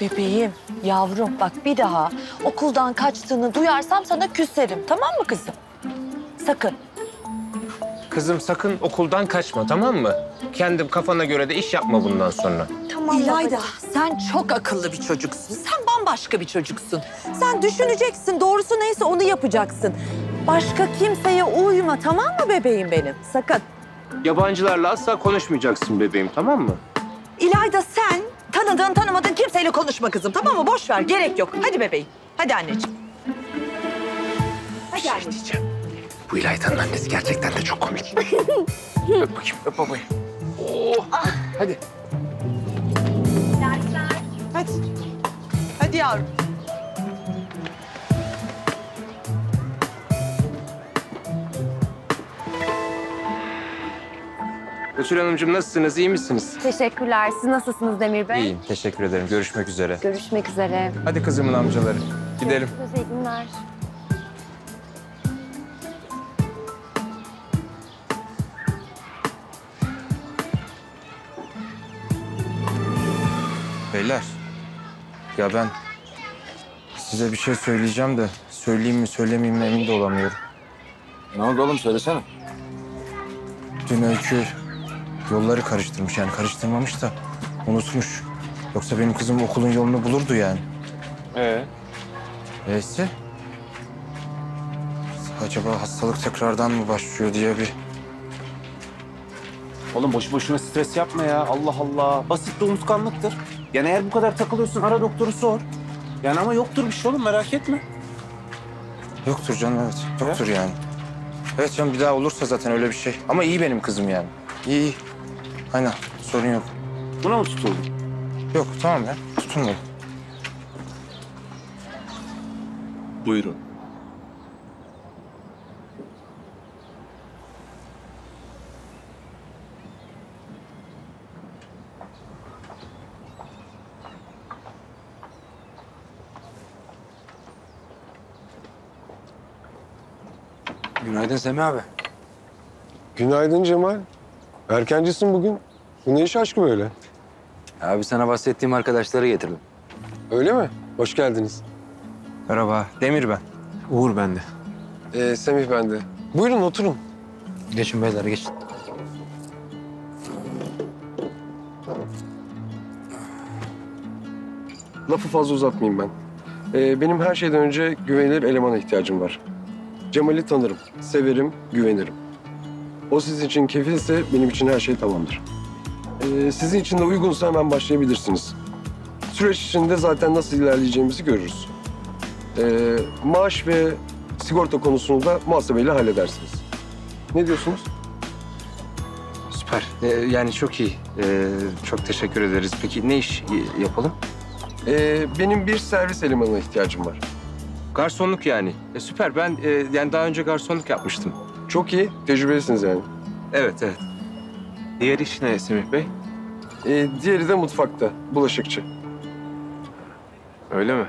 Bebeğim, yavrum bak bir daha okuldan kaçtığını duyarsam sana küserim. Tamam mı kızım? Sakın. Kızım sakın okuldan kaçma, tamam mı? Kendim kafana göre de iş yapma bundan sonra. Tamam İlayda, sen çok akıllı bir çocuksun. Sen bambaşka bir çocuksun. Sen düşüneceksin, doğrusu neyse onu yapacaksın. Başka kimseye uyma, tamam mı bebeğim benim? Sakın. Yabancılarla asla konuşmayacaksın bebeğim, tamam mı? İlayda sen tanıdığın tanımadığın kimseyle konuşma kızım, tamam mı? Boş ver, gerek yok. Hadi bebeğim, hadi anneciğim. Hadi şey anneciğim. Diyeceğim. Bu İlayda'nın annesi gerçekten de çok komik. Öp bakayım, öp babayı. Oh, ah. Hadi. Dersler. Hadi. Hadi yavrum. Betül Hanımcığım nasılsınız, iyi misiniz? Teşekkürler. Siz nasılsınız Demir Bey? İyiyim, teşekkür ederim. Görüşmek üzere. Görüşmek üzere. Hadi kızımın amcaları, gidelim. Görüşürüz, iyi günler. Beyler, ya ben size bir şey söyleyeceğim de söyleyeyim mi söylemeyeyim mi emin de olamıyorum. Ne oldu oğlum, söylesene. Dün Öykü yolları karıştırmış, yani karıştırmamış da unutmuş. Yoksa benim kızım okulun yolunu bulurdu yani. Neyse. Acaba hastalık tekrardan mı başlıyor diye bir... Oğlum boşu boşuna stres yapma ya, Allah Allah. Basit de unutkanlıktır. Yani eğer bu kadar takılıyorsun ara doktoru sor. Yani ama yoktur bir şey oğlum, merak etme. Yoktur canım, evet. Yoktur yani. Evet canım, bir daha olursa zaten öyle bir şey. Ama iyi benim kızım yani. İyi, iyi. Aynen, sorun yok. Buna mı tutuldun? Yok, tamam ya. Tutunmadım. Buyurun. Günaydın Semih abi. Günaydın Cemal. Erkencisin bugün. Bu ne iş aşkı böyle? Abi sana bahsettiğim arkadaşları getirdim. Öyle mi? Hoş geldiniz. Merhaba. Demir ben. Uğur bende. Semih bende. Buyurun oturun. Geçin beyler, geçin. Lafı fazla uzatmayayım ben. Benim her şeyden önce güvenilir elemana ihtiyacım var. Cemal'i tanırım, severim, güvenirim. O sizin için kefilse benim için her şey tamamdır. Sizin için de uygunsa hemen başlayabilirsiniz. Süreç içinde zaten nasıl ilerleyeceğimizi görürüz. Maaş ve sigorta konusunu da muhasebeyle halledersiniz. Ne diyorsunuz? Süper. Yani çok iyi. Çok teşekkür ederiz. Peki ne iş yapalım? Benim bir servis elemanına ihtiyacım var. Garsonluk yani. Süper. Ben yani daha önce garsonluk yapmıştım. Çok iyi. Tecrübelisiniz yani. Evet, evet. Diğer iş ne Semih Bey? Diğeri de mutfakta. Bulaşıkçı. Öyle mi?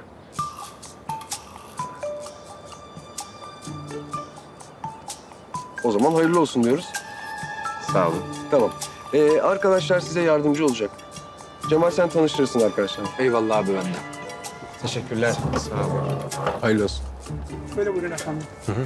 O zaman hayırlı olsun diyoruz. Sağ olun. Tamam. Arkadaşlar size yardımcı olacak. Cemal sen tanıştırırsın arkadaşlar. Eyvallah abi benden. Teşekkürler. Sağ olun. Hayırlı olsun. Böyle buyurun efendim. Hı hı.